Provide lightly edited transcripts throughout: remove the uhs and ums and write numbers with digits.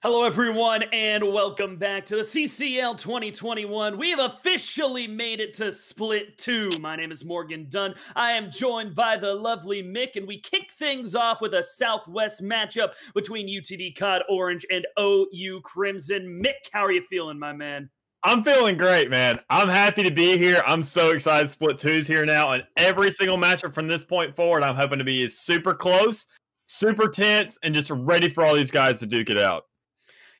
Hello, everyone, and welcome back to the CCL 2021. We've officially made it to Split 2. My name is Morgan Dunn. I am joined by the lovely Mick, and we kick things off with a Southwest matchup between UTD COD Orange and OU Crimson. Mick, how are you feeling, my man? I'm feeling great, man. I'm happy to be here. I'm so excited. Split 2's here now, and every single matchup from this point forward, I'm hoping to be super close, super tense, and just ready for all these guys to duke it out.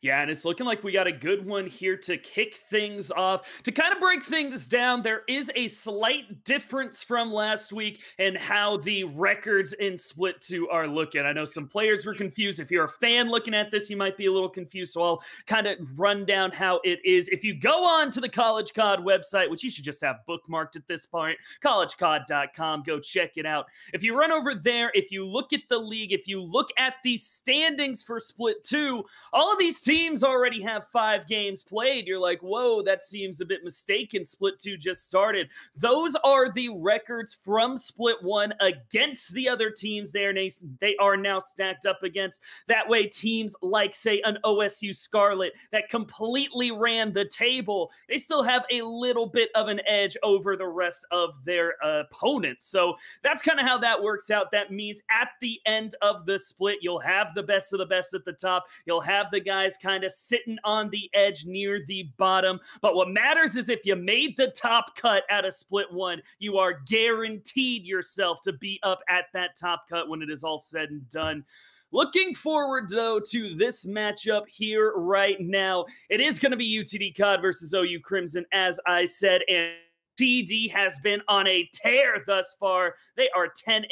Yeah, and it's looking like we got a good one here to kick things off. To kind of break things down, there is a slight difference from last week in how the records in Split 2 are looking. I know some players were confused. If you're a fan looking at this, you might be a little confused, so I'll kind of run down how it is. If you go on to the College CoD website, which you should just have bookmarked at this point, collegecod.com, go check it out. If you run over there, if you look at the league, if you look at the standings for Split 2, all of these teams already have 5 games played. You're like, whoa, that seems a bit mistaken. Split 2 just started. Those are the records from Split 1 against the other teams they are now stacked up against. That way, teams like, say, an OSU Scarlet that completely ran the table, they still have a little bit of an edge over the rest of their opponents. So that's kind of how that works out. That means at the end of the split, you'll have the best of the best at the top. You'll have the guys kind of sitting on the edge near the bottom. But what matters is if you made the top cut at a Split 1, you are guaranteed yourself to be up at that top cut when it is all said and done. Looking forward, though, to this matchup here right now. It is going to be UTD COD versus OU Crimson, as I said, and UTD has been on a tear thus far. They are 10-0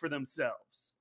for themselves.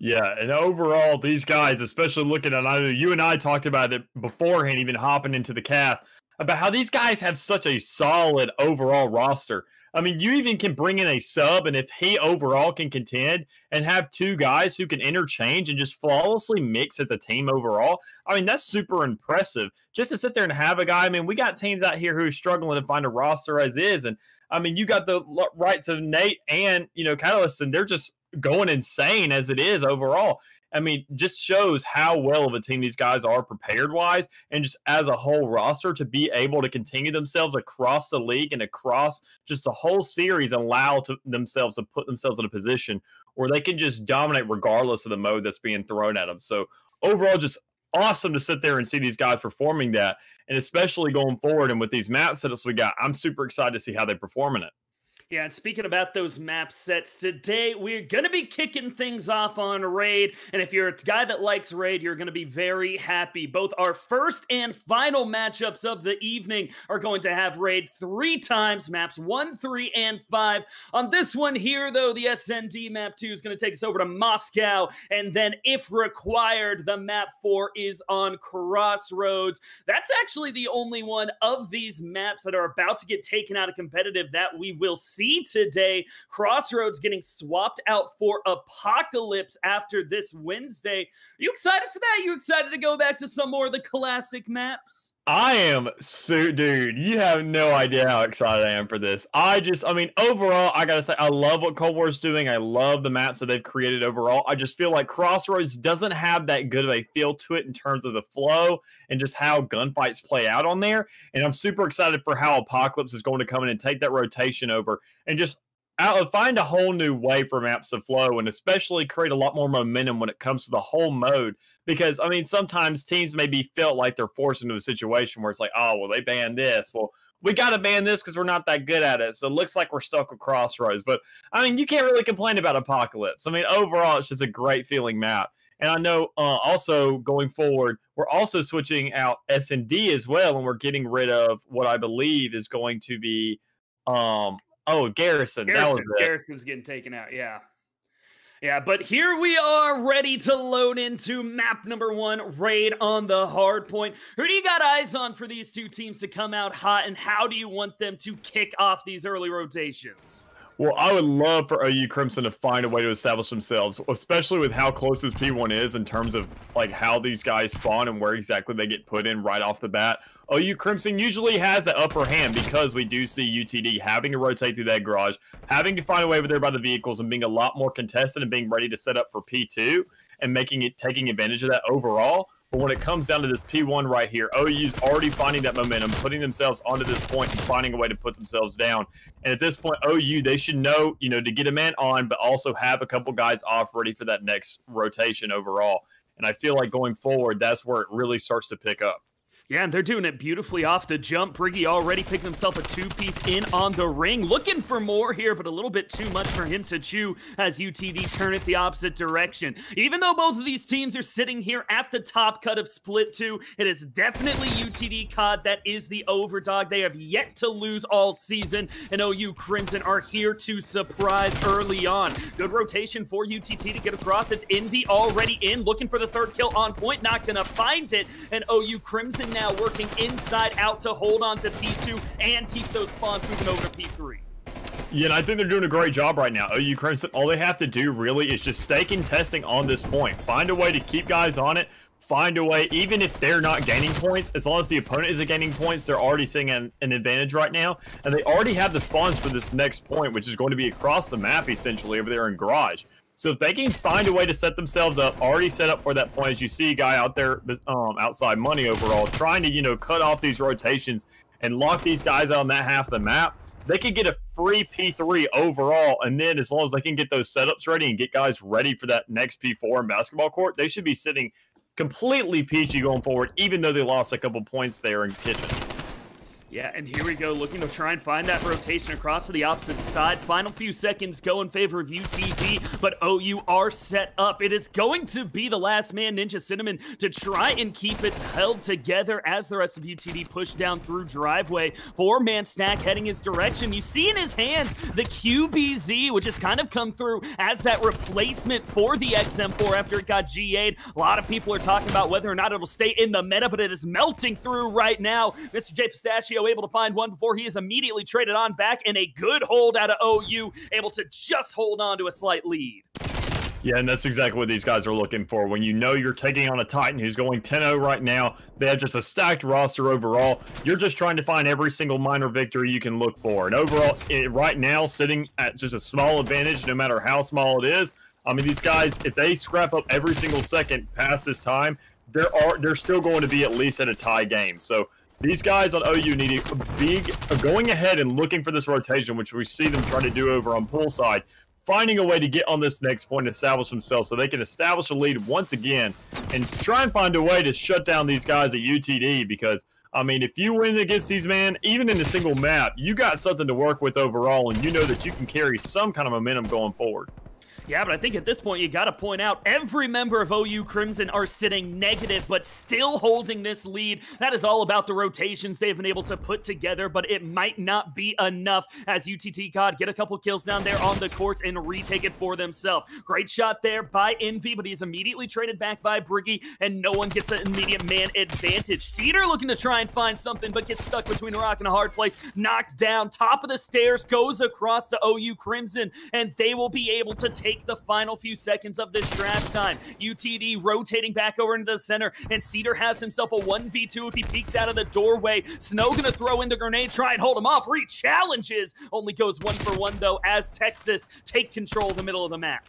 Yeah, and overall, these guys, especially looking at, I know you and I talked about it beforehand, even hopping into the cast, about how these guys have such a solid overall roster. I mean, you even can bring in a sub, and if he overall can contend and have 2 guys who can interchange and just flawlessly mix as a team overall, I mean, that's super impressive. Just to sit there and have a guy, I mean, we got teams out here who are struggling to find a roster as is, and I mean, you got the rights of Nate and, you know, Catalyst, and they're just going insane as it is overall. I mean, just shows how well of a team these guys are prepared-wise and just as a whole roster to be able to continue themselves across the league and across just the whole series and allow themselves to put themselves in a position where they can just dominate regardless of the mode that's being thrown at them. So overall, just awesome to sit there and see these guys performing that, and especially going forward and with these map setups we got, I'm super excited to see how they perform in it. Yeah, and speaking about those map sets, today we're going to be kicking things off on Raid, and if you're a guy that likes Raid, you're going to be very happy. Both our first and final matchups of the evening are going to have Raid 3 times, maps 1, 3, and 5. On this one here, though, the SND map 2 is going to take us over to Moscow, and then, if required, the map 4 is on Crossroads. That's actually the only one of these maps that are about to get taken out of competitive that we will see. Today, Crossroads getting swapped out for Apocalypse after this Wednesday. Are you excited for that? Are you excited to go back to some more of the classic maps? I am, so, dude, you have no idea how excited I am for this. I mean, overall, I gotta say, I love what Cold War's doing. I love the maps that they've created overall. I just feel like Crossroads doesn't have that good of a feel to it in terms of the flow and just how gunfights play out on there. And I'm super excited for how Apocalypse is going to come in and take that rotation over and just find a whole new way for maps to flow, and especially create a lot more momentum when it comes to the whole mode. Because, I mean, sometimes teams may be felt like they're forced into a situation where it's like, oh, well, they banned this. Well, we got to ban this because we're not that good at it. So it looks like we're stuck with Crossroads. But, I mean, you can't really complain about Apocalypse. I mean, overall, it's just a great feeling map. And I know also going forward, we're also switching out S&D as well, and we're getting rid of what I believe is going to be Garrison. That was it. Garrison's getting taken out, yeah. Yeah, but here we are ready to load into map number 1, Raid on the Hardpoint. Who do you got eyes on for these two teams to come out hot, and how do you want them to kick off these early rotations? Well, I would love for OU Crimson to find a way to establish themselves, especially with how close this P1 is in terms of like how these guys spawn and where exactly they get put in right off the bat. OU Crimson usually has the upper hand because we do see UTD having to rotate through that garage, having to find a way over there by the vehicles and being a lot more contested and being ready to set up for P2 and making it taking advantage of that overall. But when it comes down to this P1 right here, OU's already finding that momentum, putting themselves onto this point and finding a way to put themselves down. And at this point, OU, they should know, you know, to get a man on, but also have a couple guys off ready for that next rotation overall. And I feel like going forward, that's where it really starts to pick up. Yeah, and they're doing it beautifully off the jump. Briggy already picked himself a two-piece in on the ring. Looking for more here, but a little bit too much for him to chew as UTD turn it the opposite direction. Even though both of these teams are sitting here at the top cut of Split 2, it is definitely UTD COD that is the overdog. They have yet to lose all season, and OU Crimson are here to surprise early on. Good rotation for UTT to get across. It's Envy already in, looking for the third kill on point. Not going to find it, and OU Crimson now working inside out to hold on to P2 and keep those spawns moving over to P3. Yeah, and I think they're doing a great job right now. OU Crimson, all they have to do really is just stay contesting on this point. Find a way to keep guys on it. Find a way, even if they're not gaining points, as long as the opponent isn't gaining points, they're already seeing an advantage right now. And they already have the spawns for this next point, which is going to be across the map, essentially, over there in Garage. So if they can find a way to set themselves up, already set up for that point, as you see a guy out there outside money overall, trying to, you know, cut off these rotations and lock these guys out on that half of the map, they could get a free P3 overall. And then as long as they can get those setups ready and get guys ready for that next P4 in basketball court, they should be sitting completely peachy going forward, even though they lost a couple points there in kitchen. Yeah, and here we go, looking to try and find that rotation across to the opposite side. Final few seconds go in favor of UTD, but OU are set up. It is going to be the last man, Ninja Cinnamon, to try and keep it held together as the rest of UTD push down through driveway. Four-man stack heading his direction. You see in his hands the QBZ, which has kind of come through as that replacement for the XM4 after it got GA'd. A lot of people are talking about whether or not it'll stay in the meta, but it is melting through right now. Mr. J. Pistachio able to find one before he is immediately traded on back, and a good hold out of OU, able to just hold on to a slight lead. Yeah, and that's exactly what these guys are looking for. When you know you're taking on a Titan who's going 10-0 right now, they have just a stacked roster overall. You're just trying to find every single minor victory you can look for. And overall, right now, sitting at just a small advantage, no matter how small it is. I mean, these guys, if they scrap up every single second past this time, they're still going to be at least at a tie game. So these guys on OU need to be going ahead and looking for this rotation, which we see them trying to do over on poolside, finding a way to get on this next point and establish themselves so they can establish a lead once again and try and find a way to shut down these guys at UTD because, I mean, if you win against these men, even in a single map, you got something to work with overall, and you know that you can carry some kind of momentum going forward. Yeah, but I think at this point, you got to point out every member of OU Crimson are sitting negative, but still holding this lead. That is all about the rotations they've been able to put together, but it might not be enough as UTT COD get a couple kills down there on the courts and retake it for themselves. Great shot there by Envy, but he's immediately traded back by Briggy, and no one gets an immediate man advantage. Cedar looking to try and find something, but gets stuck between a rock and a hard place, knocks down, top of the stairs, goes across to OU Crimson, and they will be able to take the final few seconds of this trash time. UTD rotating back over into the center, and Cedar has himself a 1v2 if he peeks out of the doorway. Snow gonna throw in the grenade, try and hold him off. Re-challenges! Only goes 1 for 1, though, as Texas take control of the middle of the map.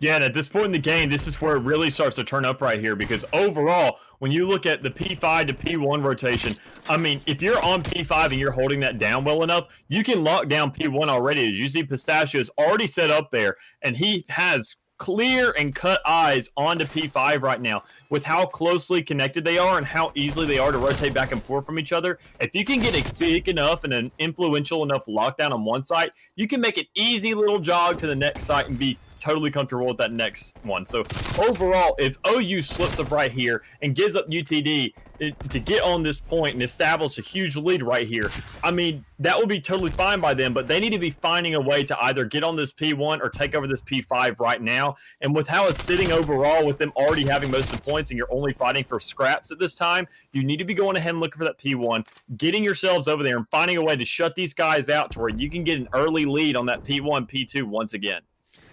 Yeah, and at this point in the game, this is where it really starts to turn up right here, because overall, when you look at the P5 to P1 rotation, I mean, if you're on P5 and you're holding that down well enough, you can lock down P1 already. As you see, Pistachio is already set up there, and he has clear and cut eyes onto P5 right now with how closely connected they are and how easily they are to rotate back and forth from each other. If you can get a big enough and an influential enough lockdown on one site, you can make an easy little jog to the next site and be totally comfortable with that next one. So overall, if OU slips up right here and gives up UTD to get on this point and establish a huge lead right here, I mean, that will be totally fine by them, but they need to be finding a way to either get on this P1 or take over this P5 right now. And with how it's sitting overall, with them already having most of the points and you're only fighting for scraps at this time, you need to be going ahead and looking for that P1, getting yourselves over there and finding a way to shut these guys out to where you can get an early lead on that P1, P2 once again.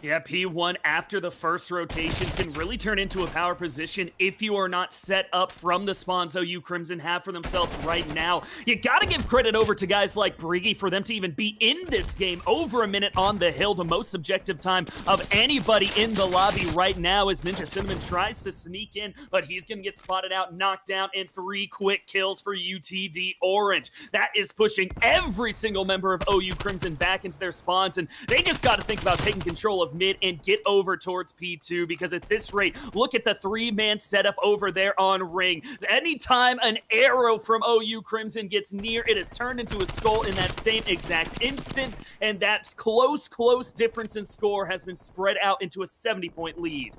Yeah, P1 after the first rotation can really turn into a power position if you are not set up from the spawns OU Crimson have for themselves right now. You gotta give credit over to guys like Briggy for them to even be in this game. Over a minute on the hill, the most subjective time of anybody in the lobby right now as Ninja Cinnamon tries to sneak in, but he's gonna get spotted out, knocked down, and 3 quick kills for UTD Orange. That is pushing every single member of OU Crimson back into their spawns, and they just gotta think about taking control of mid and get over towards P2, because at this rate, look at the 3-man setup over there on Ring. Anytime an arrow from OU Crimson gets near, it is turned into a skull in that same exact instant, and that close difference in score has been spread out into a 70-point lead.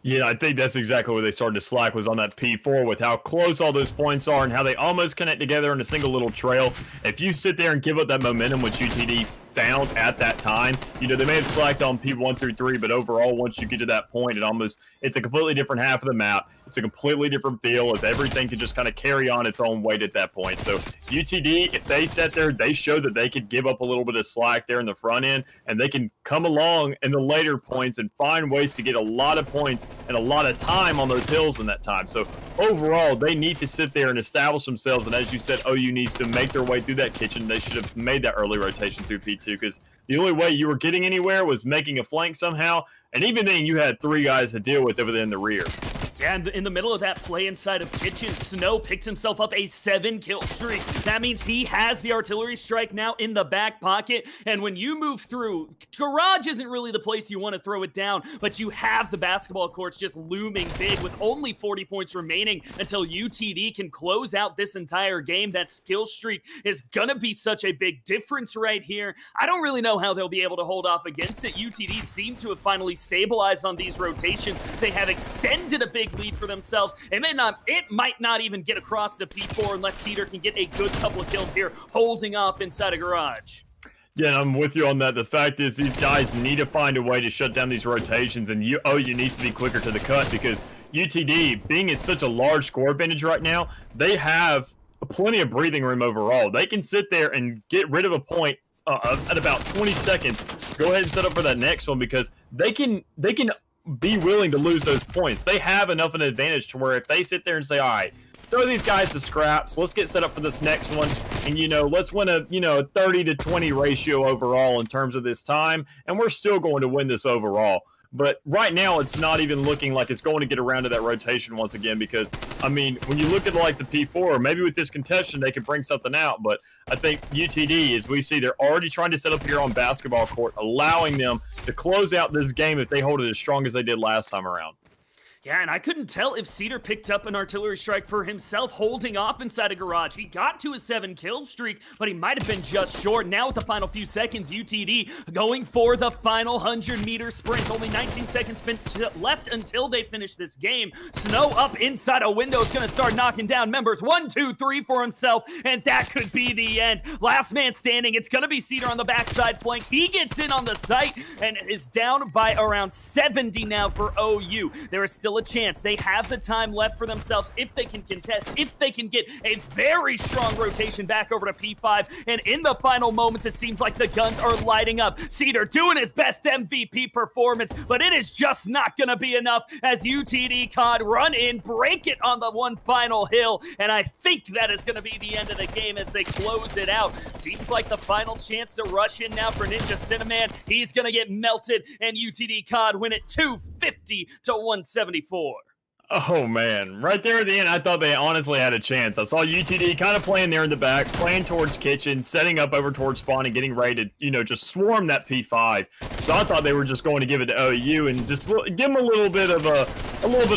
Yeah, I think that's exactly where they started to slack, was on that P4, with how close all those points are and how they almost connect together in a single little trail. If you sit there and give up that momentum, which UTD found at that time, you know, they may have slacked on P1 through 3, but overall, once you get to that point, it's a completely different half of the map. It's a completely different feel, as everything can just kind of carry on its own weight at that point. So UTD, if they sat there, they showed that they could give up a little bit of slack there in the front end, and they can come along in the later points and find ways to get a lot of points and a lot of time on those hills in that time. So overall, they need to sit there and establish themselves, and as you said, OU needs to make their way through that kitchen. They should have made that early rotation through P2, because the only way you were getting anywhere was making a flank somehow, and even then you had 3 guys to deal with over there in the rear. Yeah, and in the middle of that play inside of Kitchen, Snow picks himself up a 7-kill streak. That means he has the artillery strike now in the back pocket, and when you move through, garage isn't really the place you want to throw it down, but you have the basketball courts just looming big with only 40 points remaining until UTD can close out this entire game. That skill streak is gonna be such a big difference right here. I don't really know how they'll be able to hold off against it. UTD seem to have finally stabilized on these rotations. They have extended a big lead for themselves. It might not even get across to P4 unless Cedar can get a good couple of kills here, holding off inside a garage. Yeah, I'm with you on that. The fact is, these guys need to find a way to shut down these rotations, and OU needs to be quicker to the cut, because UTD, being at such a large score advantage right now, they have plenty of breathing room overall. They can sit there and get rid of a point at about 20 seconds. Go ahead and set up for that next one, because they can be willing to lose those points. They have enough of an advantage to where if they sit there and say, all right, throw these guys to scraps, let's get set up for this next one, and, you know, let's win a, you know, 30 to 20 ratio overall in terms of this time, and we're still going to win this overall. But right now, it's not even looking like it's going to get around to that rotation once again, because, I mean, when you look at like the P4, maybe with this contention, they can bring something out. But I think UTD, as we see, they're already trying to set up here on basketball court, allowing them to close out this game if they hold it as strong as they did last time around. Yeah, and I couldn't tell if Cedar picked up an artillery strike for himself, holding off inside a garage. He got to a 7-kill streak, but he might have been just short. Now with the final few seconds, UTD going for the final 100-meter sprint. Only 19 seconds left until they finish this game. Snow up inside a window is going to start knocking down members. 1, 2, 3 for himself, and that could be the end. Last man standing. It's going to be Cedar on the backside flank. He gets in on the site and is down by around 70 now for OU. There is still a chance. They have the time left for themselves if they can contest, if they can get a very strong rotation back over to P5. And in the final moments, it seems like the guns are lighting up. Cedar doing his best MVP performance, but it is just not going to be enough as UTD COD run in, break it on the one final hill. And I think that is going to be the end of the game as they close it out. Seems like the final chance to rush in now for Ninja Cinnamon. He's going to get melted, and UTD COD win it 250 to 170. Oh, man. Right there at the end, I thought they honestly had a chance. I saw UTD kind of playing there in the back, playing towards kitchen, setting up over towards spawn and getting ready to, you know, just swarm that P5. So I thought they were just going to give it to OU and just give them a little bit of a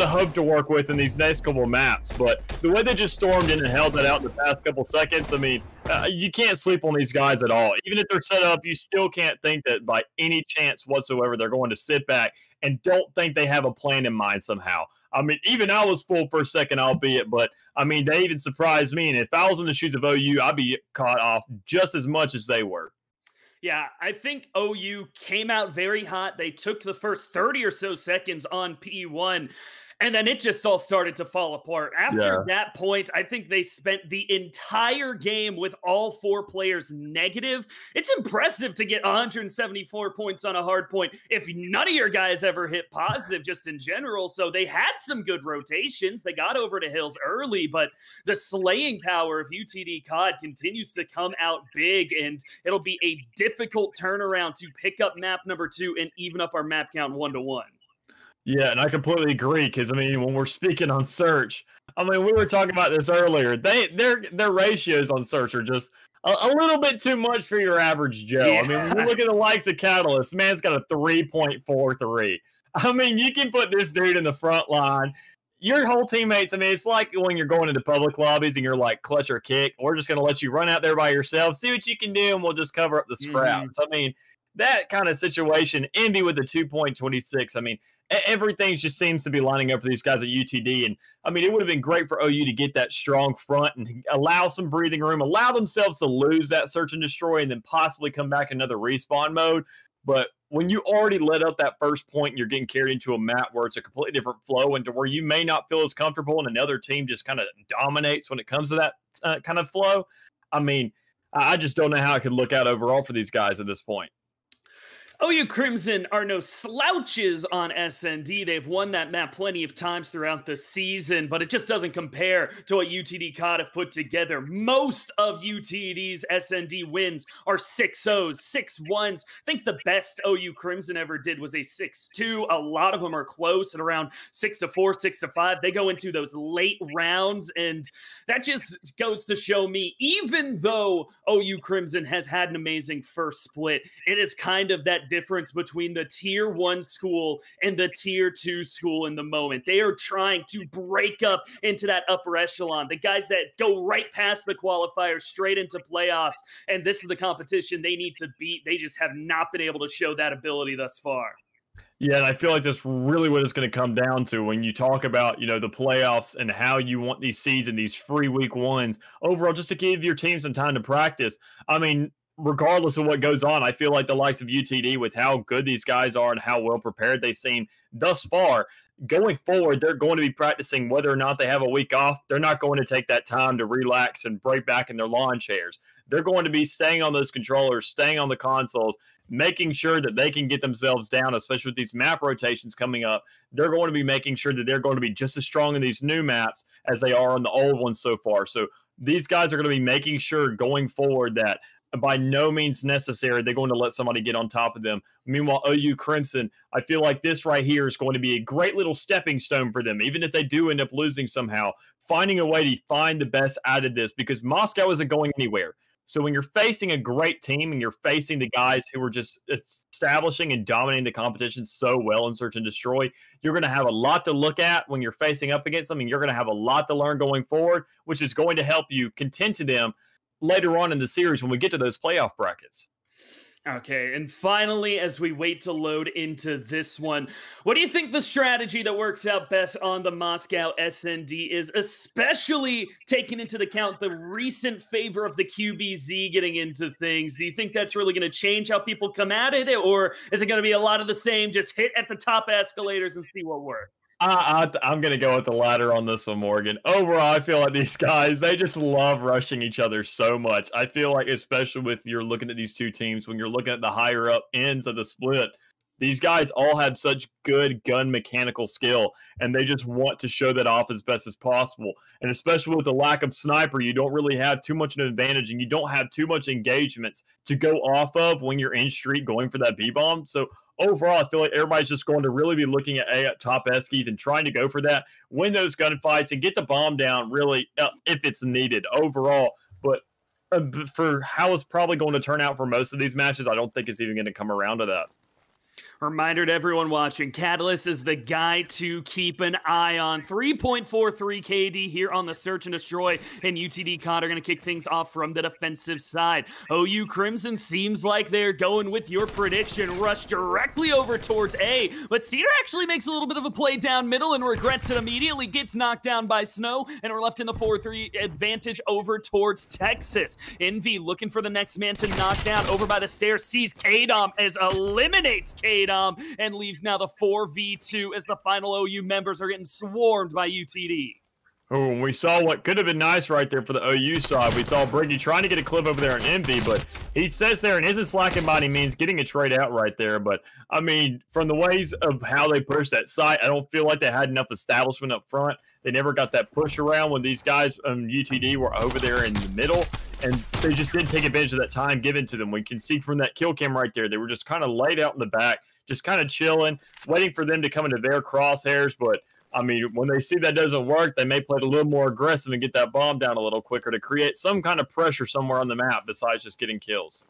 hub to work with in these next couple of maps. But the way they just stormed in and held that out in the past couple seconds, I mean, you can't sleep on these guys at all. Even if they're set up, you still can't think that by any chance whatsoever they're going to sit back and don't think they have a plan in mind somehow. I mean, even I was fooled for a second, albeit, but, I mean, they even surprised me. And if I was in the shoes of OU, I'd be caught off just as much as they were. Yeah, I think OU came out very hot. They took the first 30 or so seconds on P1. And then it just all started to fall apart. After that point, I think they spent the entire game with all four players negative. It's impressive to get 174 points on a hard point if none of your guys ever hit positive just in general. So they had some good rotations. They got over to Hills early, but the slaying power of UTD COD continues to come out big, and it'll be a difficult turnaround to pick up map number 2 and even up our map count 1-1. Yeah, and I completely agree, because, I mean, when we're speaking on Search, I mean, we were talking about this earlier. Their ratios on Search are just a little bit too much for your average Joe. Yeah. I mean, when you look at the likes of Catalyst, man's got a 3.43. I mean, you can put this dude in the front line. Your whole teammates, I mean, it's like when you're going into public lobbies and you're like, clutch or kick, we're just going to let you run out there by yourself, see what you can do, and we'll just cover up the scraps. I mean, that kind of situation. Envy with a 2.26. I mean, everything just seems to be lining up for these guys at UTD. And, I mean, it would have been great for OU to get that strong front and allow some breathing room, allow themselves to lose that search and destroy, and then possibly come back another respawn mode. But when you already let up that first point and you're getting carried into a map where it's a completely different flow and to where you may not feel as comfortable and another team just kind of dominates when it comes to that kind of flow, I mean, I just don't know how it could look out overall for these guys at this point. OU Crimson are no slouches on SND. They've won that map plenty of times throughout the season, but it just doesn't compare to what UTD COD have put together. Most of UTD's SND wins are 6-0s, 6-1s. I think the best OU Crimson ever did was a 6-2. A lot of them are close at around 6-4, 6-5. They go into those late rounds, and that just goes to show me, even though OU Crimson has had an amazing first split, it is kind of that difference between the tier 1 school and the tier 2 school in the moment. They are trying to break up into that upper echelon, the guys that go right past the qualifiers straight into playoffs, and this is the competition they need to beat. They just have not been able to show that ability thus far. Yeah, and I feel like that's really what it's going to come down to when you talk about, you know, the playoffs and how you want these seeds and these free week 1s overall just to give your team some time to practice. I mean, regardless of what goes on, I feel like the likes of UTD, with how good these guys are and how well prepared they seem thus far, going forward, they're going to be practicing whether or not they have a week off. They're not going to take that time to relax and break back in their lawn chairs. They're going to be staying on those controllers, staying on the consoles, making sure that they can get themselves down, especially with these map rotations coming up. They're going to be making sure that they're going to be just as strong in these new maps as they are on the old ones so far. So these guys are going to be making sure going forward that by no means necessary, they're going to let somebody get on top of them. Meanwhile, OU Crimson, I feel like this right here is going to be a great little stepping stone for them, even if they do end up losing somehow, finding a way to find the best out of this, because Moscow isn't going anywhere. So when you're facing a great team and you're facing the guys who are just establishing and dominating the competition so well in Search and Destroy, you're going to have a lot to look at when you're facing up against them, and you're going to have a lot to learn going forward, which is going to help you contend to them later on in the series when we get to those playoff brackets. Okay, and finally, as we wait to load into this one, what do you think the strategy that works out best on the Moscow SND is, especially taking into account the recent favor of the QBZ getting into things? Do you think that's really going to change how people come at it, or is it going to be a lot of the same, just hit at the top escalators and see what works? I'm going to go with the latter on this one, Morgan. Overall, I feel like these guys, they just love rushing each other so much. I feel like, especially with you're looking at these two teams, when you're looking at the higher up ends of the split, these guys all have such good gun mechanical skill, and they just want to show that off as best as possible. And especially with the lack of sniper, you don't really have too much of an advantage, and you don't have too much engagements to go off of when you're in street going for that B-bomb. So overall, I feel like everybody's just going to really be looking at A up top eskies and trying to go for that, win those gunfights, and get the bomb down really if it's needed overall. But for how it's probably going to turn out for most of these matches, I don't think it's even going to come around to that. Reminder to everyone watching, Catalyst is the guy to keep an eye on. 3.43 KD here on the Search and Destroy, and UTD COD are going to kick things off from the defensive side. OU Crimson seems like they're going with your prediction, rush directly over towards A, but Cedar actually makes a little bit of a play down middle and regrets it immediately, gets knocked down by Snow, and we're left in the 4-3 advantage over towards Texas. Envy looking for the next man to knock down over by the stairs, sees KDOM as eliminates KDOM. KDOM and leaves now the 4v2 as the final OU members are getting swarmed by UTD. Oh, and we saw what could have been nice right there for the OU side. We saw Briggy trying to get a clip over there in Envy, but he sits there and isn't slacking by any means, getting a trade out right there. But, I mean, from the ways of how they pushed that site, I don't feel like they had enough establishment up front. They never got that push around when these guys from UTD were over there in the middle, and they just didn't take advantage of that time given to them. We can see from that kill cam right there, they were just kind of laid out in the back, just kind of chilling, waiting for them to come into their crosshairs. But, I mean, when they see that doesn't work, they may play it a little more aggressive and get that bomb down a little quicker to create some kind of pressure somewhere on the map besides just getting kills.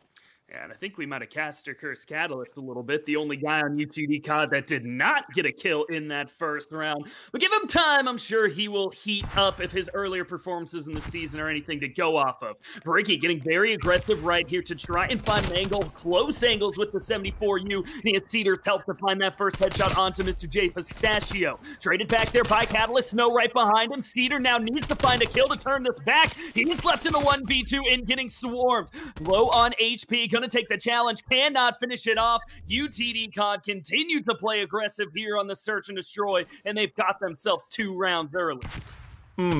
And I think we might have cast or cursed Catalyst a little bit, the only guy on UTD COD that did not get a kill in that first round. But give him time. I'm sure he will heat up if his earlier performances in the season are anything to go off of. Briggy getting very aggressive right here to try and find an angle, close angles with the 74U. And he has Cedar's help to find that first headshot onto Mr. J. Pistachio. Traded back there by Catalyst, Snow right behind him. Cedar now needs to find a kill to turn this back. He's left in the 1v2 and getting swarmed. Low on HP, gonna take the challenge, cannot finish it off. UTD COD continued to play aggressive here on the search and destroy, and they've got themselves two rounds early.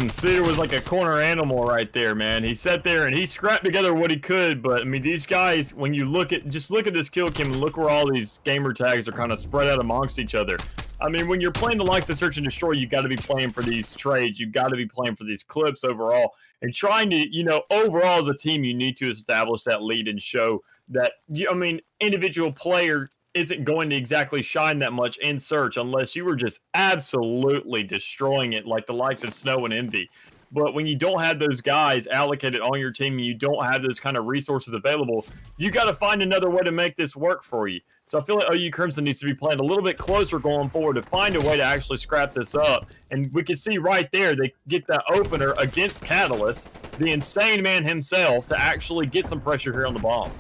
Cedar was like a corner animal right there, man. He sat there and he scrapped together what he could, but I mean, these guys, when you look at, just look at this kill cam and look where all these gamer tags are kind of spread out amongst each other. I mean, when you're playing the likes of Search and Destroy, you got to be playing for these trades. You've got to be playing for these clips overall. And trying to, you know, overall as a team, you need to establish that lead and show that, I mean, individual player isn't going to exactly shine that much in Search unless you were just absolutely destroying it like the likes of Snow and Envy. But when you don't have those guys allocated on your team and you don't have those kind of resources available, you got to find another way to make this work for you. So I feel like OU Crimson needs to be playing a little bit closer going forward to find a way to actually scrap this up. And we can see right there, they get that opener against Catalyst, the insane man himself, to actually get some pressure here on the bomb.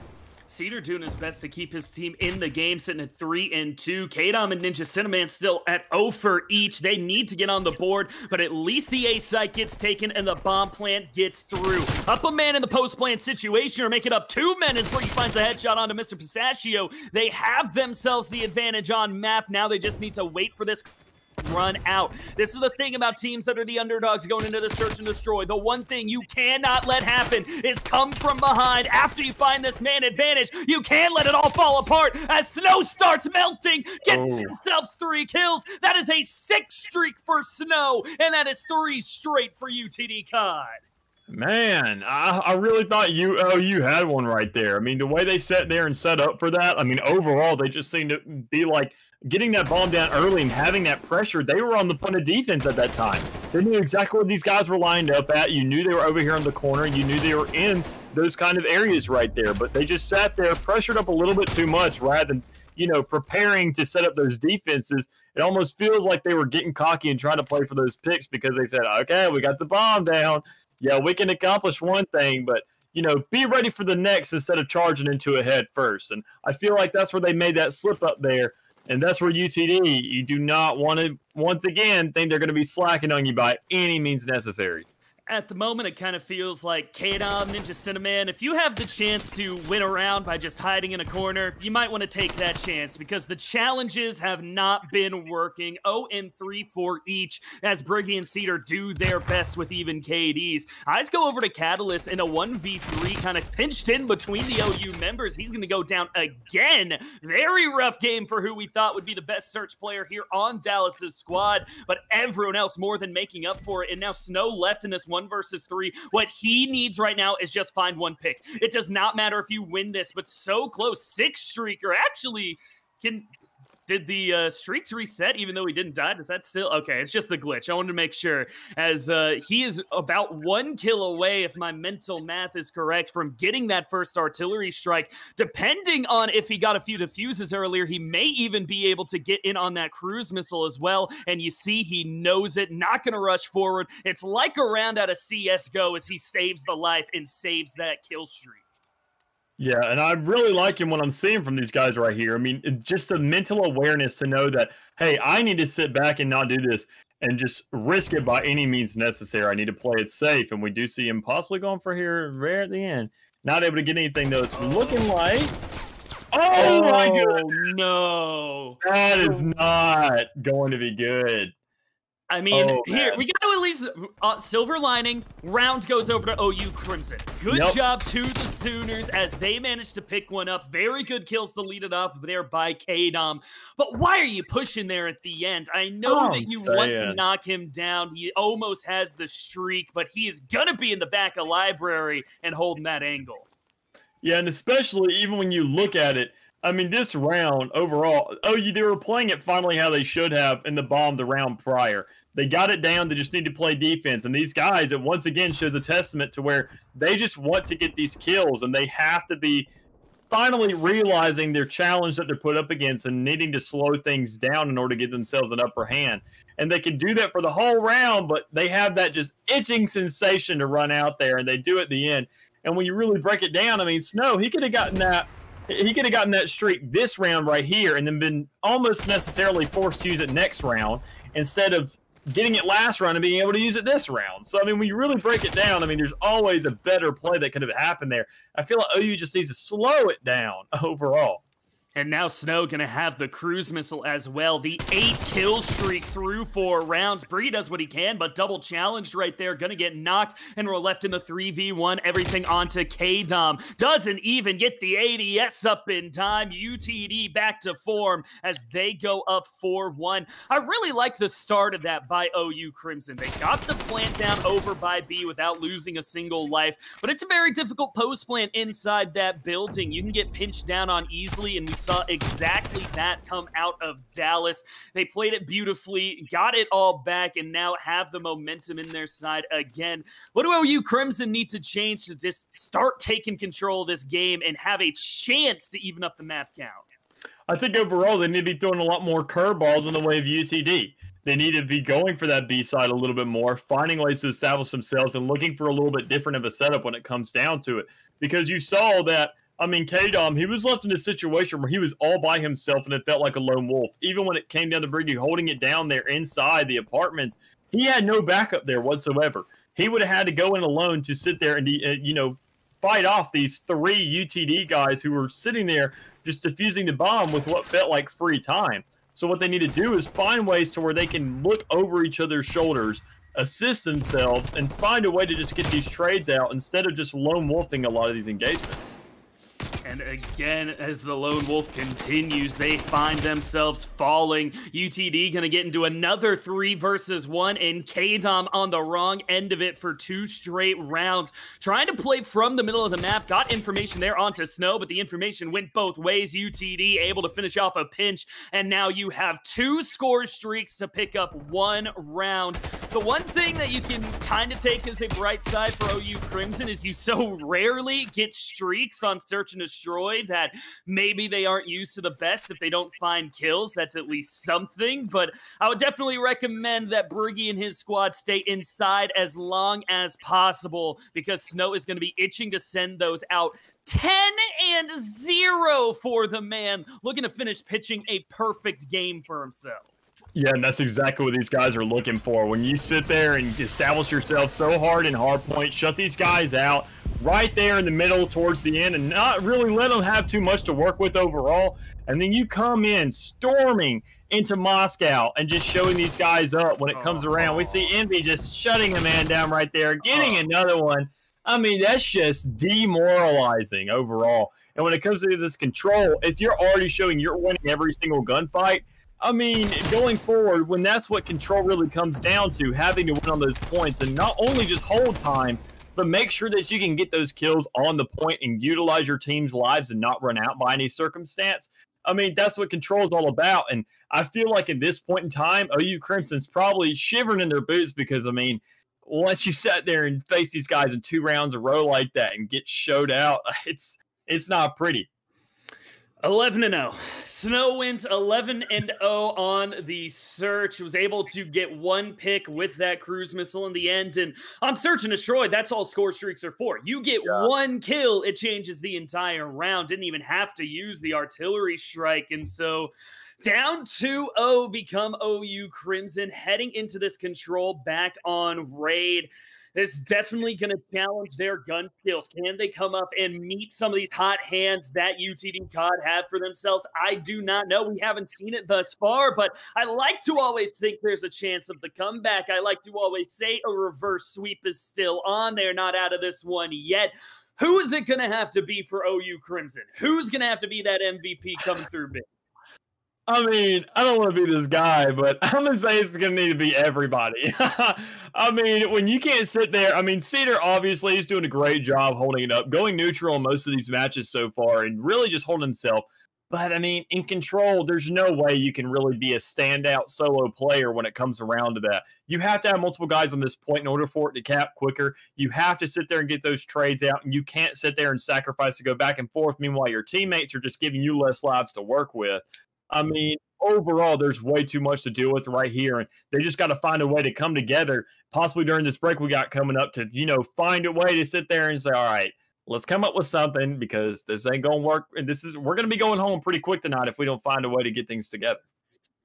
Cedar doing his best to keep his team in the game, sitting at 3-2. KDOM and Ninja Cinnamon still at 0 for each. They need to get on the board, but at least the A site gets taken and the bomb plant gets through. Up a man in the post plant situation, or make it up two men as Brady finds the headshot onto Mr. Pistachio. They have themselves the advantage on map. Now they just need to wait for this run out. This is the thing about teams that are the underdogs going into the search and destroy. The one thing you cannot let happen is come from behind. After you find this man advantage, you can't let it all fall apart as Snow starts melting, gets himself three kills. That is a 6th streak for Snow, and that is 3 straight for UTD COD. Man, I really thought OU had one right there. I mean, the way they sat there and set up for that, I mean, overall, they just seemed to be like, getting that bomb down early and having that pressure, they were on the front of defense at that time. They knew exactly where these guys were lined up at. You knew they were over here in the corner. You knew they were in those kind of areas right there. But they just sat there, pressured up a little bit too much rather than, you know, preparing to set up those defenses. It almost feels like they were getting cocky and trying to play for those picks because they said, okay, we got the bomb down. Yeah, we can accomplish one thing, but you know, be ready for the next instead of charging into it head first. And I feel like that's where they made that slip up there. And that's where UTD, you do not want to, once again, think they're going to be slacking on you by any means necessary. At the moment, it kind of feels like KDOM, Ninja Cinnamon, if you have the chance to win a round by just hiding in a corner, you might want to take that chance because the challenges have not been working. 0 and 3 for each as Briggy and Cedar do their best with even KDs. Eyes go over to Catalyst in a 1v3, kind of pinched in between the OU members. He's going to go down again. Very rough game for who we thought would be the best search player here on Dallas's squad, but everyone else more than making up for it. And now Snow left in this 1v3. What he needs right now is just find one pick. It does not matter if you win this, but so close. 6th streaker actually can... Did the streaks reset even though he didn't die? Does that still... Okay, it's just the glitch. I wanted to make sure as he is about 1 kill away, if my mental math is correct, from getting that first artillery strike. Depending on if he got a few defuses earlier, he may even be able to get in on that cruise missile as well. And you see he knows it. Not going to rush forward. It's like a round out of CSGO as he saves the life and saves that kill streak. Yeah, and I'm really liking what I'm seeing from these guys right here. I mean, just the mental awareness to know that, hey, I need to sit back and not do this and just risk it by any means necessary. I need to play it safe, and we do see him possibly going for here right at the end. Not able to get anything, though. It's looking like... Oh my god! No, that is not going to be good. I mean, here we got to at least silver lining. Round goes over to OU Crimson. Good job to the Sooners as they managed to pick one up. Very good kills to lead it off there by KDOM. But why are you pushing there at the end? I know that you want to knock him down. He almost has the streak, but he is gonna be in the back of library and holding that angle. Yeah, and especially even when you look at it, I mean, this round overall, they were playing it finally how they should have in the bomb the round prior. They got it down. They just need to play defense. And these guys, it once again shows a testament to where they just want to get these kills, and they have to be finally realizing their challenge that they're put up against and needing to slow things down in order to give themselves an upper hand. And they can do that for the whole round, but they have that just itching sensation to run out there, and they do at the end. And when you really break it down, I mean, Snow, he could have gotten that streak this round right here and then been almost necessarily forced to use it next round instead of getting it last round and being able to use it this round. So, I mean, when you really break it down, I mean, there's always a better play that could have happened there. I feel like OU just needs to slow it down overall. And now Snow going to have the cruise missile as well. The 8-kill streak through 4 rounds. Bree does what he can, but double challenged right there. Going to get knocked, and we're left in the 3v1. Everything onto KDOM. Doesn't even get the ADS up in time. UTD back to form as they go up 4-1. I really like the start of that by OU Crimson. They got the plant down over by B without losing a single life, but it's a very difficult post plant inside that building. You can get pinched down on easily, and we saw exactly that come out of Dallas. They played it beautifully, got it all back, and now have the momentum in their side again. What do OU Crimson need to change to just start taking control of this game and have a chance to even up the map count? I think overall they need to be throwing a lot more curveballs in the way of UTD. They need to be going for that B side a little bit more, finding ways to establish themselves and looking for a little bit different of a setup when it comes down to it. Because you saw that, I mean, KDOM, he was left in a situation where he was all by himself and it felt like a lone wolf. Even when it came down to Briggy holding it down there inside the apartments, he had no backup there whatsoever. He would have had to go in alone to sit there and, you know, fight off these 3 UTD guys who were sitting there just defusing the bomb with what felt like free time. So what they need to do is find ways to where they can look over each other's shoulders, assist themselves, and find a way to just get these trades out instead of just lone wolfing a lot of these engagements. And again, as the lone wolf continues, they find themselves falling. UTD going to get into another 3 versus 1, and KDOM on the wrong end of it for 2 straight rounds. Trying to play from the middle of the map, got information there onto Snow, but the information went both ways. UTD able to finish off a pinch, and now you have 2 score streaks to pick up 1 round. The one thing that you can kind of take as a bright side for OU Crimson is you so rarely get streaks on Search and Destroy that maybe they aren't used to the best. If they don't find kills, that's at least something. But I would definitely recommend that Briggy and his squad stay inside as long as possible, because Snow is going to be itching to send those out. 10-0 for the man, looking to finish pitching a perfect game for himself. Yeah, and that's exactly what these guys are looking for. When you sit there and establish yourself so hard in hard point, shut these guys out right there in the middle towards the end and not really let them have too much to work with overall. And then you come in storming into Moscow and just showing these guys up when it comes around. We see Envy just shutting a man down right there, getting another one. I mean, that's just demoralizing overall. And when it comes to this control, if you're already showing you're winning every single gunfight, I mean, going forward, when that's what control really comes down to, having to win on those points and not only just hold time, but make sure that you can get those kills on the point and utilize your team's lives and not run out by any circumstance. I mean, that's what control is all about. And I feel like at this point in time, OU Crimson's probably shivering in their boots because, I mean, once you sat there and face these guys in 2 rounds in a row like that and get showed out, it's not pretty. 11-0. Snow went 11-0 on the Search. Was able to get 1 pick with that cruise missile in the end. And on Search and Destroy, that's all score streaks are for. You get 1 kill, it changes the entire round. Didn't even have to use the artillery strike. And so Down 2-0 become OU Crimson heading into this control back on Raid. This is definitely going to challenge their gun skills. Can they come up and meet some of these hot hands that UTD COD have for themselves? I do not know. We haven't seen it thus far, but I like to always think there's a chance of the comeback. I like to always say a reverse sweep is still on. They're not out of this one yet. Who is it going to have to be for OU Crimson? Who's going to have to be that MVP coming through big? I mean, I don't want to be this guy, but I'm going to say it's going to need to be everybody. I mean, when you can't sit there, I mean, Cedar obviously is doing a great job holding it up, going neutral in most of these matches so far and really just holding himself. But, I mean, in control, there's no way you can really be a standout solo player when it comes around to that. You have to have multiple guys on this point in order for it to cap quicker. You have to sit there and get those trades out, and you can't sit there and sacrifice to go back and forth. Meanwhile, your teammates are just giving you less lives to work with. I mean, overall, there's way too much to deal with right here, and they just got to find a way to come together, possibly during this break we got coming up, to, you know, find a way to sit there and say, all right, let's come up with something, because this ain't going to work. And we're going to be going home pretty quick tonight if we don't find a way to get things together.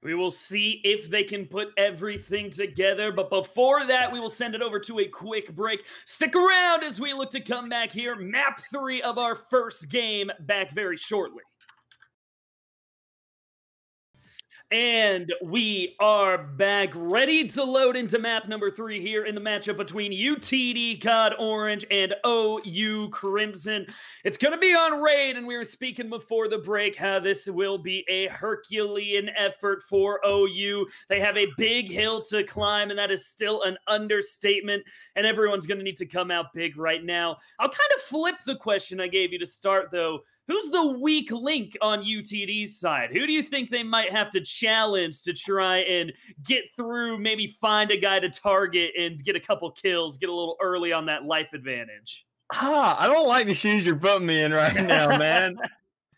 We will see if they can put everything together, but before that, we will send it over to a quick break. Stick around as we look to come back here. Map 3 of our first game back very shortly. And we are back, ready to load into map number 3 here in the matchup between UTD COD Orange and OU Crimson. It's going to be on Raid, and we were speaking before the break how this will be a Herculean effort for OU. They have a big hill to climb, and that is still an understatement, and everyone's going to need to come out big right now. I'll kind of flip the question I gave you to start, though. Who's the weak link on UTD's side? Who do you think they might have to challenge to try and get through, maybe find a guy to target and get a couple kills, get a little early on that life advantage? I don't like the shoes you're putting me in right now, man.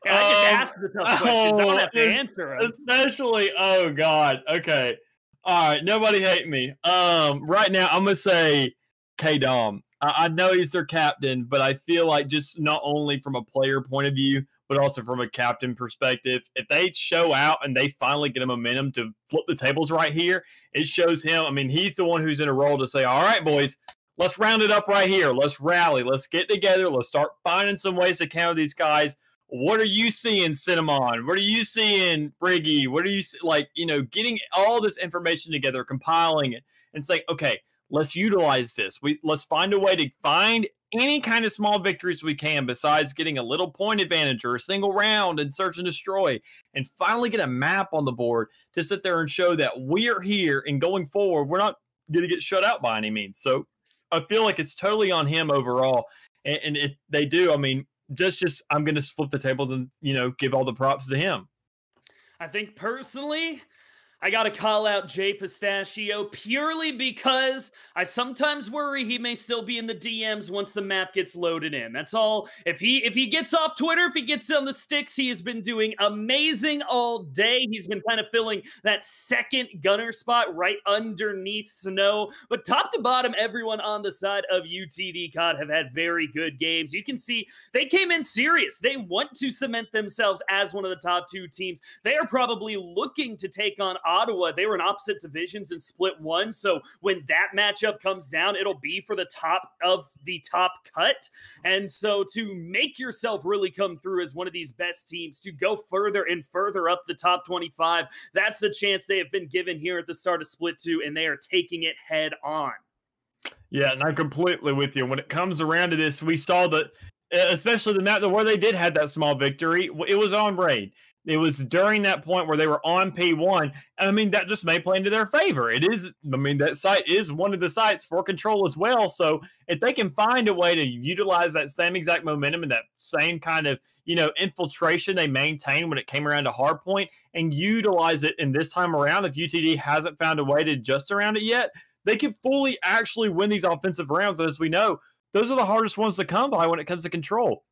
Yeah, I just asked the tough questions. I don't have to answer them. Especially, oh, God. Okay. All right. Nobody hate me. Right now, I'm going to say KDOM. I know he's their captain, but I feel like just not only from a player point of view, but also from a captain perspective, if they show out and they finally get a momentum to flip the tables right here, it shows him. I mean, he's the one who's in a role to say, all right, boys, let's round it up right here. Let's rally. Let's get together. Let's start finding some ways to counter these guys. What are you seeing, Cinnamon? What are you seeing, Briggy? What are you like, you know, getting all this information together, compiling it and saying, okay, let's utilize this. Let's find a way to find any kind of small victories we can besides getting a little point advantage or a single round and search and destroy, and finally get a map on the board to sit there and show that we're here and going forward, we're not going to get shut out by any means. So I feel like it's totally on him overall. And if they do, I mean, just I'm going to flip the tables and, you know, give all the props to him. I think personally, I got to call out J. Pistachio purely because I sometimes worry he may still be in the DMs once the map gets loaded in. That's all. If he gets off Twitter, if he gets on the sticks, he has been doing amazing all day. He's been kind of filling that second gunner spot right underneath Snow. But top to bottom, everyone on the side of UTD COD have had very good games. You can see they came in serious. They want to cement themselves as one of the top two teams. They are probably looking to take on Ottawa. They were in opposite divisions in Split 1, so when that matchup comes down, it'll be for the top of the top cut. And so to make yourself really come through as one of these best teams, to go further and further up the top 25, that's the chance they have been given here at the start of Split 2, and they are taking it head on. Yeah, and I'm completely with you. When it comes around to this, we saw that, especially the map where they did have that small victory, it was on Raid. It was during that point where they were on P1. And I mean, that just may play into their favor. It is, I mean, that site is one of the sites for control as well. So if they can find a way to utilize that same exact momentum and that same kind of, you know, infiltration they maintained when it came around to hardpoint and utilize it in this time around, if UTD hasn't found a way to adjust around it yet, they can fully actually win these offensive rounds. As we know, those are the hardest ones to come by when it comes to control.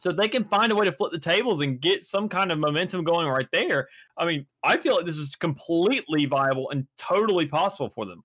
So if they can find a way to flip the tables and get some kind of momentum going right there, I mean, I feel like this is completely viable and totally possible for them.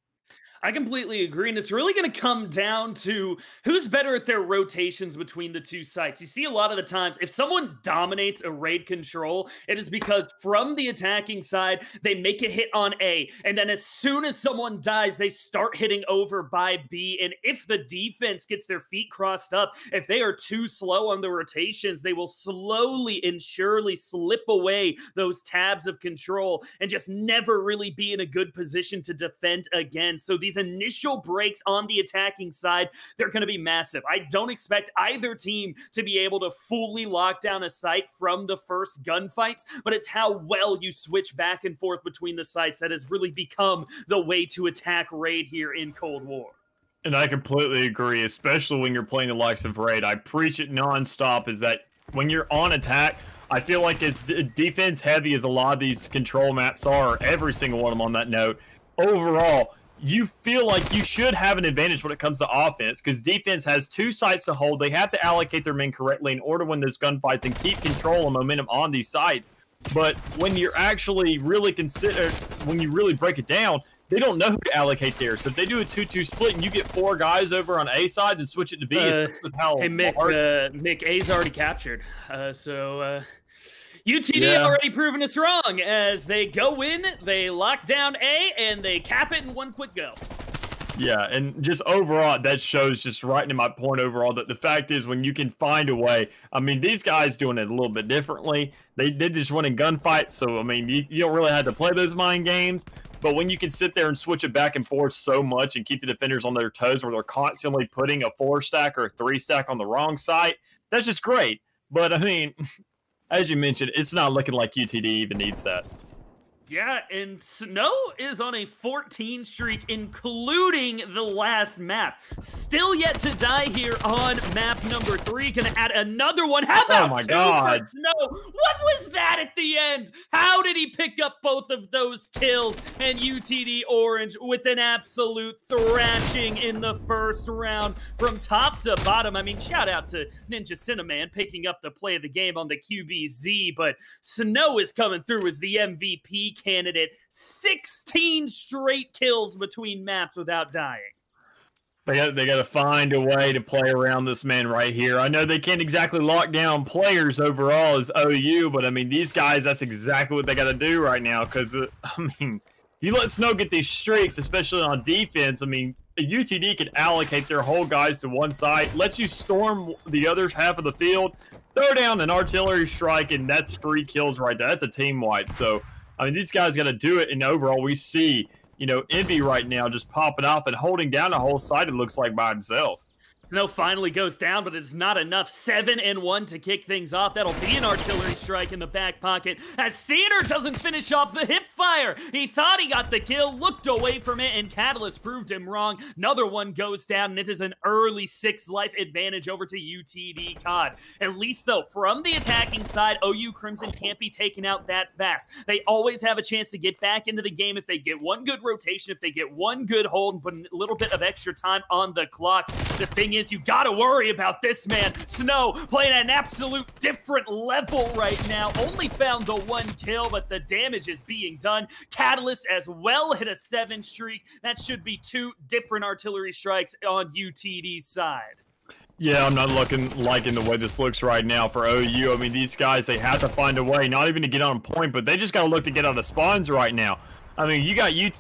I completely agree, and it's really going to come down to who's better at their rotations between the two sites. You see a lot of the times, if someone dominates a raid control, it is because from the attacking side, they make a hit on A, and then as soon as someone dies, they start hitting over by B, and if the defense gets their feet crossed up, if they are too slow on the rotations, they will slowly and surely slip away those tabs of control and just never really be in a good position to defend again. So these initial breaks on the attacking side, they're going to be massive. I don't expect either team to be able to fully lock down a site from the first gunfights, but it's how well you switch back and forth between the sites that has really become the way to attack raid here in Cold War. And I completely agree, especially when you're playing the likes of raid. I preach it nonstop, is that when you're on attack, I feel like it's defense heavy as a lot of these control maps are, every single one of them on that note. Overall, you feel like you should have an advantage when it comes to offense, because defense has two sites to hold. They have to allocate their men correctly in order to win those gunfights and keep control and momentum on these sites. But when you're actually really considered, when you really break it down, they don't know who to allocate there. So if they do a 2-2 split and you get four guys over on A side and switch it to B, hey, Mick, A's already captured. UTD already proven us wrong. As they go in, they lock down A, and they cap it in one quick go. Yeah, and just overall, that shows just right into my point overall that the fact is when you can find a way, I mean, these guys doing it a little bit differently. They just went in gunfights, so, I mean, you don't really have to play those mind games. But when you can sit there and switch it back and forth so much and keep the defenders on their toes where they're constantly putting a 4-stack or a 3-stack on the wrong site, that's just great. But, I mean... As you mentioned, it's not looking like UTD even needs that. Yeah, and Snow is on a 14 streak, including the last map. Still yet to die here on map number 3. Gonna add another one. How about two for Snow? What was that at the end? How did he pick up both of those kills? And UTD Orange with an absolute thrashing in the first round from top to bottom. I mean, shout out to Ninja Cinnamon picking up the play of the game on the QBZ, but Snow is coming through as the MVP candidate. 16 straight kills between maps without dying. They got to find a way to play around this man right here. I know they can't exactly lock down players overall as OU, but I mean, these guys, that's exactly what they got to do right now, because I mean, you let Snow get these streaks, especially on defense. I mean, UTD could allocate their whole guys to one side, let you storm the other half of the field, throw down an artillery strike, and that's 3 kills right there. That's a team wipe. So I mean, these guys got to do it, and overall, we see, you know, Envy right now just popping off and holding down a whole side, it looks like, by himself. Snow finally goes down, but it's not enough. 7-1 to kick things off. That'll be an artillery strike in the back pocket as Cedar doesn't finish off the hip fire. He thought he got the kill, looked away from it, and Catalyst proved him wrong. Another one goes down, and it is an early 6-life advantage over to UTD COD. At least, though, from the attacking side, OU Crimson can't be taken out that fast. They always have a chance to get back into the game if they get one good rotation, if they get one good hold, but a little bit of extra time on the clock. The thing is, you gotta worry about this man. Snow playing at an absolute different level right now. Only found the one kill, but the damage is being done. Catalyst as well hit a 7 streak. That should be 2 different artillery strikes on UTD's side. Yeah, I'm not liking the way this looks right now for OU. I mean, these guys, they have to find a way, not even to get on point, but they just gotta look to get out of spawns right now. I mean, you got UTD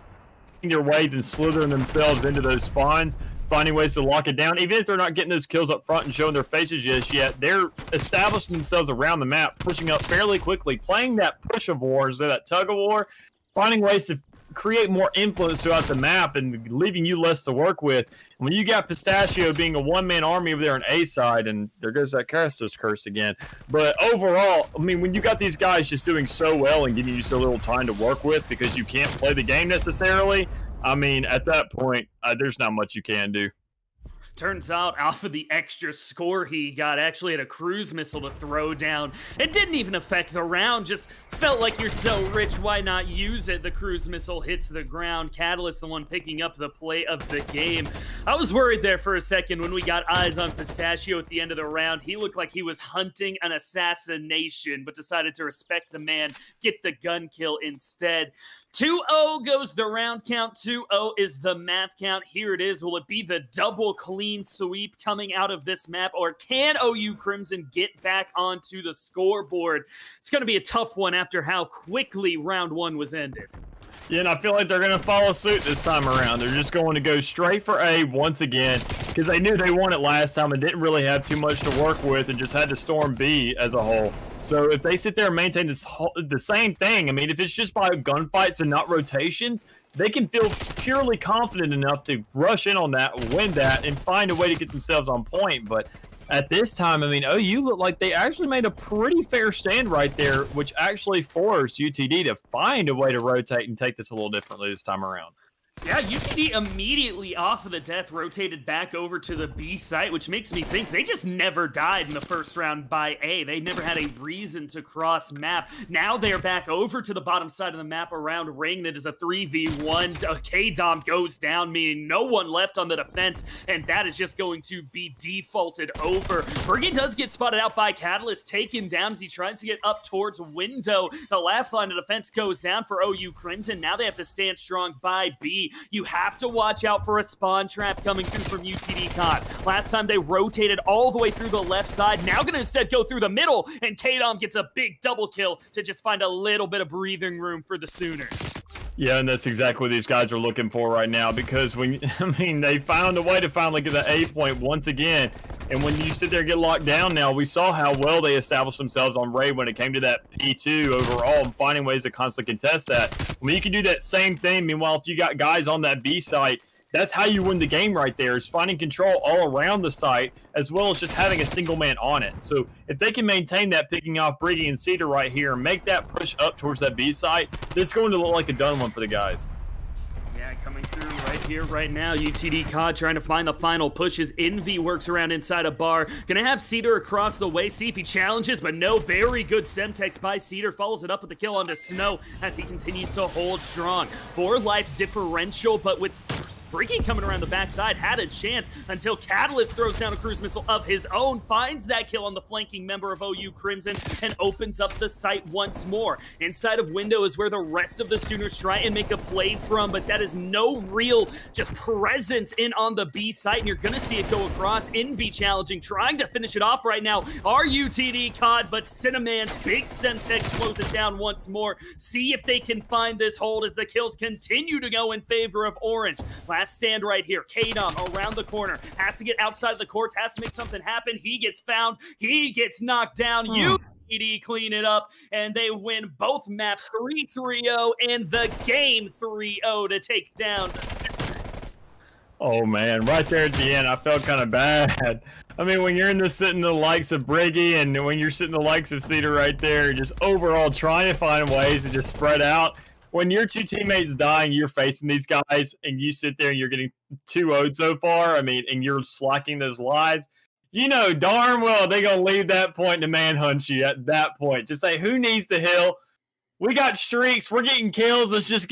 their ways and slithering themselves into those spawns, finding ways to lock it down. Even if they're not getting those kills up front and showing their faces just yet, they're establishing themselves around the map, pushing up fairly quickly, playing that push of war, so that tug of war, finding ways to create more influence throughout the map and leaving you less to work with. And when you got Pistachio being a one-man army over there on A side, and there goes that caster's curse again. But overall, I mean, when you got these guys just doing so well and giving you so little time to work with because you can't play the game necessarily, I mean, at that point, there's not much you can do. Turns out, off of the extra score he got, actually had a cruise missile to throw down. It didn't even affect the round, just felt like you're so rich, why not use it? The cruise missile hits the ground. Catalyst, the one picking up the play of the game. I was worried there for a second when we got eyes on Pistachio at the end of the round. He looked like he was hunting an assassination, but decided to respect the man, get the gun kill instead. 2-0 goes the round count. 2-0 is the map count. Here it is. Will it be the double clean sweep coming out of this map, or can OU Crimson get back onto the scoreboard? It's going to be a tough one after how quickly round one was ended. Yeah, and I feel like they're going to follow suit this time around. They're just going to go straight for A once again, because they knew they won it last time and didn't really have too much to work with and just had to storm B as a whole. So if they sit there and maintain this whole, the same thing, I mean, if it's just by gunfights and not rotations, they can feel purely confident enough to rush in on that, win that, and find a way to get themselves on point. But at this time, I mean, OU looked like they actually made a pretty fair stand right there, which actually forced UTD to find a way to rotate and take this a little differently this time around. Yeah, UTD immediately off of the death rotated back over to the B site, which makes me think they just never died in the first round by A. They never had a reason to cross map. Now they're back over to the bottom side of the map around Ring. That is a 3v1. KDOM goes down, meaning no one left on the defense, and that is just going to be defaulted over. Briggy does get spotted out by Catalyst, taken down as he tries to get up towards window. The last line of defense goes down for OU Crimson. Now they have to stand strong by B. You have to watch out for a spawn trap coming through from UTD COD. Last time they rotated all the way through the left side. Now going to instead go through the middle, and KDOM gets a big double kill to just find a little bit of breathing room for the Sooners. Yeah, and that's exactly what these guys are looking for right now, because when they found a way to finally get the A point once again. And when you sit there and get locked down now, we saw how well they established themselves on Raid when it came to that P2 overall and finding ways to constantly contest that. I mean, you can do that same thing. Meanwhile, if you got guys on that B site, that's how you win the game right there, is finding control all around the site, as well as just having a single man on it. So if they can maintain that, picking off Briggy and Cedar right here and make that push up towards that B site, this is going to look like a done one for the guys. Yeah, coming through right here, right now. UTD COD trying to find the final pushes. Envy works around inside a bar. Gonna have Cedar across the way, see if he challenges, but no. Very good Semtex by Cedar. Follows it up with the kill onto Snow as he continues to hold strong. For life differential, but with Briggy coming around the backside, had a chance until Catalyst throws down a cruise missile of his own, finds that kill on the flanking member of OU Crimson, and opens up the site once more. Inside of window is where the rest of the Sooners try and make a play from, but that is no real just presence in on the B site, and you're going to see it go across. Envy challenging, trying to finish it off right now. Our UTD COD, but Cinnaman's big Semtex slows it down once more. See if they can find this hold as the kills continue to go in favor of Orange. Last stand right here. KDOM around the corner. Has to get outside the courts. Has to make something happen. He gets found. He gets knocked down. UTD clean it up, and they win both maps 3-3-0 and the game 3-0 to take down the... Oh, man. Right there at the end, I felt kind of bad. I mean, when you're in this sitting the likes of Briggy and when you're sitting the likes of Cedar right there, just overall trying to find ways to just spread out. When your two teammates die and you're facing these guys and you sit there and you're getting 2-0 so far, I mean, and you're slacking those lives, you know darn well they're going to leave that point to manhunt you at that point. Just say, who needs the hill? We got streaks. We're getting kills. Let's just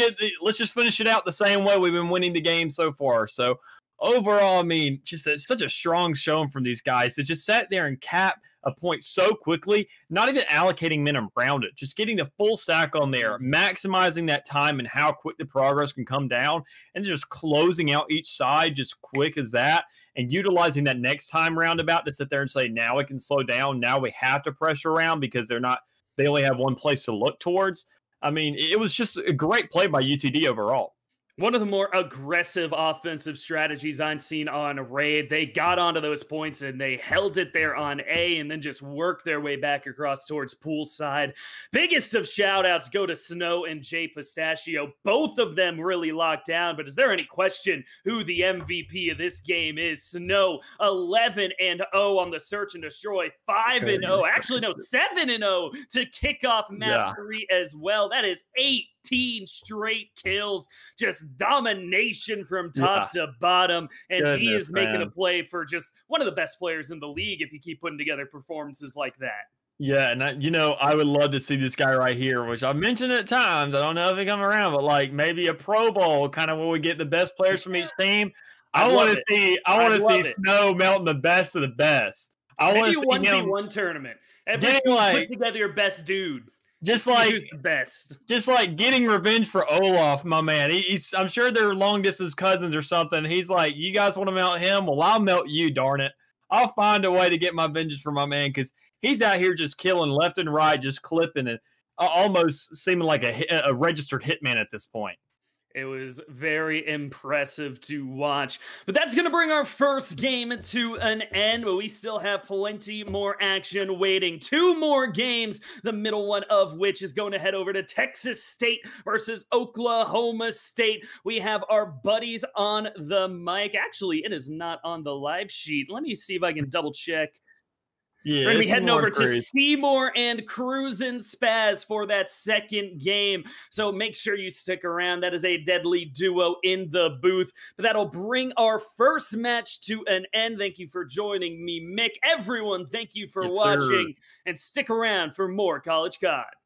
finish it out the same way we've been winning the game so far. So overall, I mean, just such a strong showing from these guys to just sit there and cap a point so quickly, not even allocating men around it, just getting the full stack on there, maximizing that time and how quick the progress can come down, and just closing out each side just quick as that, and utilizing that next time roundabout to sit there and say, now it can slow down, now we have to pressure around because they only have one place to look towards. I mean, it was just a great play by UTD overall. One of the more aggressive offensive strategies I've seen on Raid. They got onto those points and they held it there on A and then just worked their way back across towards poolside. Biggest of shout-outs go to Snow and J. Pistachio. Both of them really locked down, but is there any question who the MVP of this game is? Snow, 11-0 on the search and destroy, 5-0. Actually, no, 7-0 to kick off map 3 as well. That is 18 straight kills, just domination from top to bottom, and goodness, he is making a play for just one of the best players in the league if you keep putting together performances like that. Yeah, and I would love to see this guy right here, which I mentioned at times. I don't know if he come around, but like maybe a Pro Bowl kind of where we get the best players from each team. I want to see Snow melting the best of the best. I want to see him. Maybe 1v1 tournament. Every team, put together your best dude. Just like the best. Just like getting revenge for Olaf, my man. He's, I'm sure they're long distance cousins or something. He's like, you guys want to melt him? Well, I'll melt you, darn it. I'll find a way to get my vengeance for my man because he's out here just killing left and right, just clipping and almost seeming like a registered hitman at this point. It was very impressive to watch. But that's going to bring our first game to an end, but we still have plenty more action waiting. Two more games, the middle one of which is going to head over to Texas State versus Oklahoma State. We have our buddies on the mic. Actually, it is not on the live sheet. Let me see if I can double check. Yeah, we're going to be heading over to Seymour and Cruising Spaz for that second game. So make sure you stick around. That is a deadly duo in the booth. But that'll bring our first match to an end. Thank you for joining me, Mick. Everyone, thank you for watching. Sir. And stick around for more College CoD.